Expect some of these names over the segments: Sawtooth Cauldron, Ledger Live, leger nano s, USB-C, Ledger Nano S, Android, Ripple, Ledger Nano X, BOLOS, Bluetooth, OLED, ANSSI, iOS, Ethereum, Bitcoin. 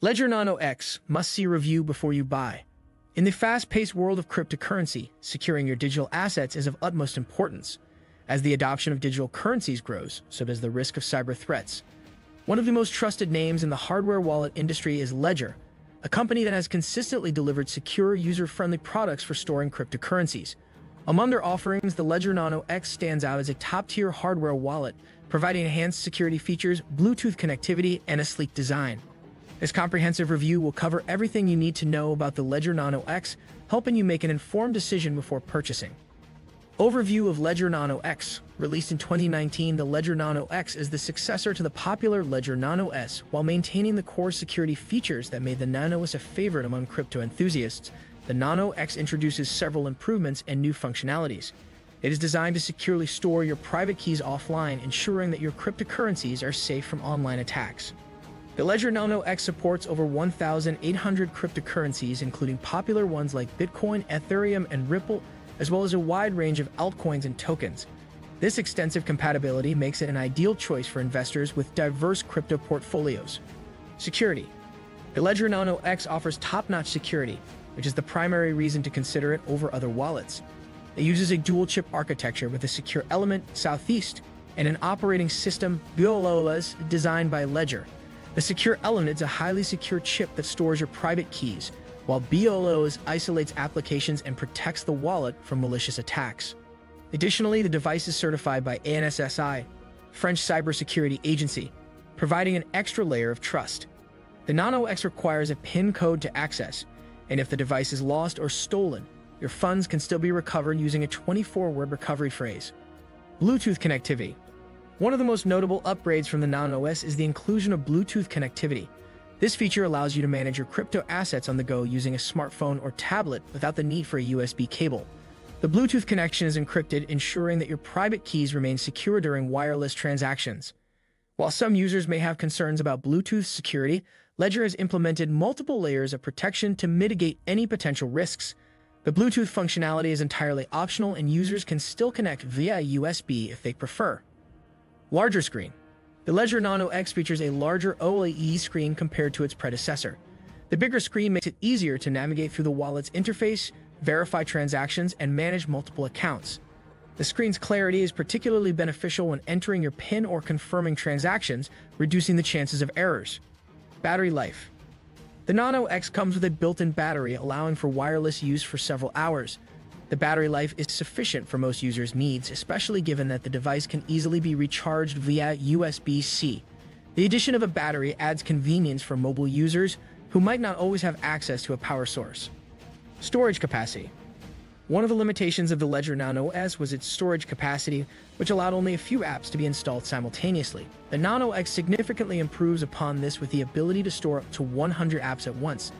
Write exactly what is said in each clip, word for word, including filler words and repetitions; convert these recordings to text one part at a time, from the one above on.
Ledger Nano X, must-see review before you buy. In the fast-paced world of cryptocurrency, securing your digital assets is of utmost importance. As the adoption of digital currencies grows, so does the risk of cyber threats. One of the most trusted names in the hardware wallet industry is Ledger, a company that has consistently delivered secure, user-friendly products for storing cryptocurrencies. Among their offerings, the Ledger Nano X stands out as a top-tier hardware wallet, providing enhanced security features, Bluetooth connectivity, and a sleek design. This comprehensive review will cover everything you need to know about the Ledger Nano X, helping you make an informed decision before purchasing. Overview of Ledger Nano X. Released in twenty nineteen, the Ledger Nano X is the successor to the popular Ledger Nano S, while maintaining the core security features that made the Nano S a favorite among crypto enthusiasts. The Nano X introduces several improvements and new functionalities. It is designed to securely store your private keys offline, ensuring that your cryptocurrencies are safe from online attacks. The Ledger Nano X supports over one thousand eight hundred cryptocurrencies, including popular ones like Bitcoin, Ethereum, and Ripple, as well as a wide range of altcoins and tokens. This extensive compatibility makes it an ideal choice for investors with diverse crypto portfolios. Security. The Ledger Nano X offers top-notch security, which is the primary reason to consider it over other wallets. It uses a dual-chip architecture with a secure element, Southeast, and an operating system, BOLOS, designed by Ledger. The secure element is a highly secure chip that stores your private keys, while BOLOS isolates applications and protects the wallet from malicious attacks. Additionally, the device is certified by ANSSI, French cybersecurity agency, providing an extra layer of trust. The Nano X requires a PIN code to access, and if the device is lost or stolen, your funds can still be recovered using a twenty-four word recovery phrase. Bluetooth connectivity. One of the most notable upgrades from the Nano S is the inclusion of Bluetooth connectivity. This feature allows you to manage your crypto assets on the go using a smartphone or tablet without the need for a U S B cable. The Bluetooth connection is encrypted, ensuring that your private keys remain secure during wireless transactions. While some users may have concerns about Bluetooth security, Ledger has implemented multiple layers of protection to mitigate any potential risks. The Bluetooth functionality is entirely optional, and users can still connect via U S B if they prefer. Larger screen. The Ledger Nano X features a larger OLED screen compared to its predecessor. The bigger screen makes it easier to navigate through the wallet's interface, verify transactions, and manage multiple accounts. The screen's clarity is particularly beneficial when entering your PIN or confirming transactions, reducing the chances of errors. Battery life. The Nano X comes with a built-in battery, allowing for wireless use for several hours. The battery life is sufficient for most users' needs, especially given that the device can easily be recharged via U S B C. The addition of a battery adds convenience for mobile users who might not always have access to a power source. Storage capacity. One of the limitations of the Ledger Nano S was its storage capacity, which allowed only a few apps to be installed simultaneously. The Nano X significantly improves upon this with the ability to store up to one hundred apps at once.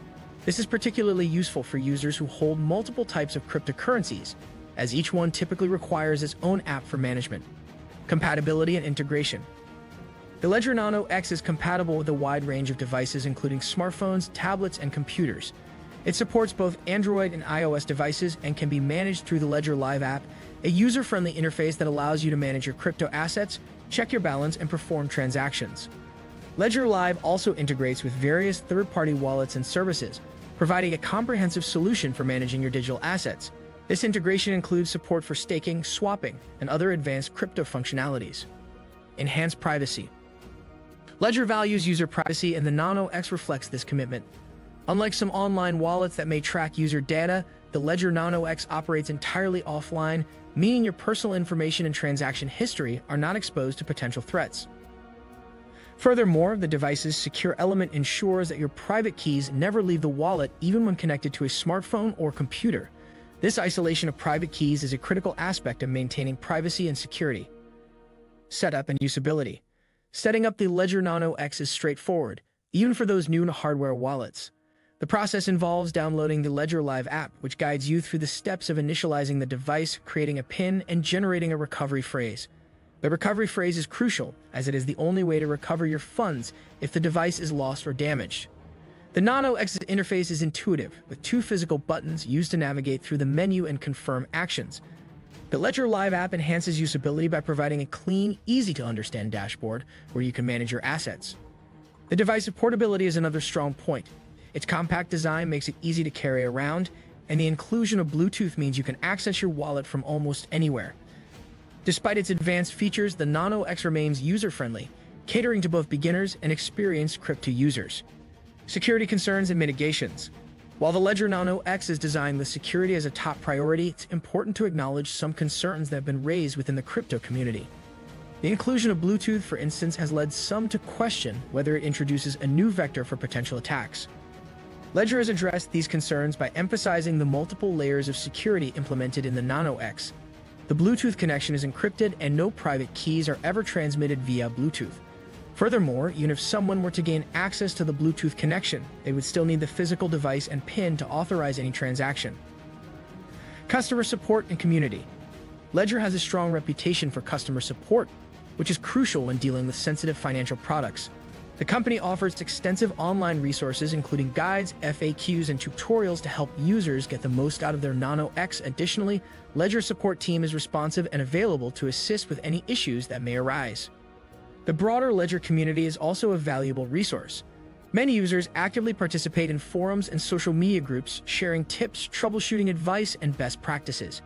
This is particularly useful for users who hold multiple types of cryptocurrencies, as each one typically requires its own app for management. Compatibility and integration. The Ledger Nano X is compatible with a wide range of devices, including smartphones, tablets, and computers. It supports both Android and iOS devices and can be managed through the Ledger Live app, a user-friendly interface that allows you to manage your crypto assets, check your balance, and perform transactions. Ledger Live also integrates with various third-party wallets and services, providing a comprehensive solution for managing your digital assets. This integration includes support for staking, swapping, and other advanced crypto functionalities. Enhanced privacy. Ledger values user privacy, and the Nano X reflects this commitment. Unlike some online wallets that may track user data, the Ledger Nano X operates entirely offline, meaning your personal information and transaction history are not exposed to potential threats. Furthermore, the device's secure element ensures that your private keys never leave the wallet, even when connected to a smartphone or computer. This isolation of private keys is a critical aspect of maintaining privacy and security. Setup and usability. Setting up the Ledger Nano X is straightforward, even for those new to hardware wallets. The process involves downloading the Ledger Live app, which guides you through the steps of initializing the device, creating a PIN, and generating a recovery phrase. The recovery phrase is crucial, as it is the only way to recover your funds if the device is lost or damaged. The Nano X's interface is intuitive, with two physical buttons used to navigate through the menu and confirm actions. The Ledger Live app enhances usability by providing a clean, easy-to-understand dashboard where you can manage your assets. The device's portability is another strong point. Its compact design makes it easy to carry around, and the inclusion of Bluetooth means you can access your wallet from almost anywhere. Despite its advanced features, the Nano X remains user-friendly, catering to both beginners and experienced crypto users. Security concerns and mitigations. While the Ledger Nano X is designed with security as a top priority, it's important to acknowledge some concerns that have been raised within the crypto community. The inclusion of Bluetooth, for instance, has led some to question whether it introduces a new vector for potential attacks. Ledger has addressed these concerns by emphasizing the multiple layers of security implemented in the Nano X. The Bluetooth connection is encrypted and no private keys are ever transmitted via Bluetooth. Furthermore, even if someone were to gain access to the Bluetooth connection, they would still need the physical device and PIN to authorize any transaction. Customer support and community. Ledger has a strong reputation for customer support, which is crucial when dealing with sensitive financial products. The company offers extensive online resources, including guides, F A Qs, and tutorials to help users get the most out of their Nano X. Additionally, Ledger's support team is responsive and available to assist with any issues that may arise. The broader Ledger community is also a valuable resource. Many users actively participate in forums and social media groups, sharing tips, troubleshooting advice, and best practices.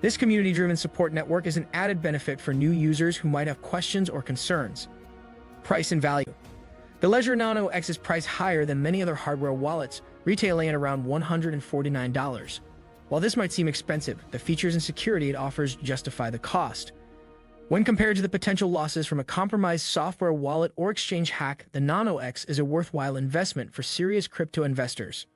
This community-driven support network is an added benefit for new users who might have questions or concerns. Price and value. The Ledger Nano X is priced higher than many other hardware wallets, retailing at around one hundred forty-nine dollars. While this might seem expensive, the features and security it offers justify the cost. When compared to the potential losses from a compromised software wallet or exchange hack, the Nano X is a worthwhile investment for serious crypto investors.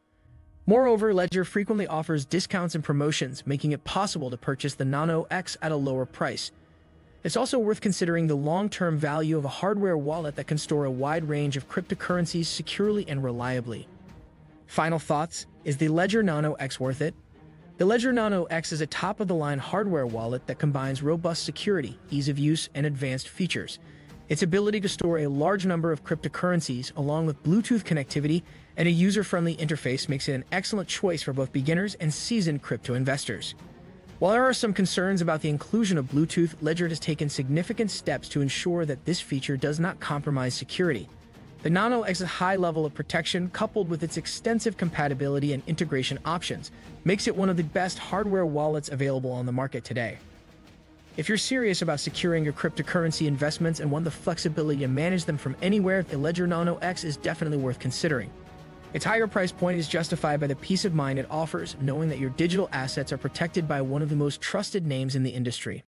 Moreover, Ledger frequently offers discounts and promotions, making it possible to purchase the Nano X at a lower price. It's also worth considering the long-term value of a hardware wallet that can store a wide range of cryptocurrencies securely and reliably. Final thoughts, is the Ledger Nano X worth it? The Ledger Nano X is a top-of-the-line hardware wallet that combines robust security, ease of use, and advanced features. Its ability to store a large number of cryptocurrencies, along with Bluetooth connectivity and a user-friendly interface, makes it an excellent choice for both beginners and seasoned crypto investors. While there are some concerns about the inclusion of Bluetooth, Ledger has taken significant steps to ensure that this feature does not compromise security. The Nano X's high level of protection, coupled with its extensive compatibility and integration options, makes it one of the best hardware wallets available on the market today. If you're serious about securing your cryptocurrency investments and want the flexibility to manage them from anywhere, the Ledger Nano X is definitely worth considering. Its higher price point is justified by the peace of mind it offers, knowing that your digital assets are protected by one of the most trusted names in the industry.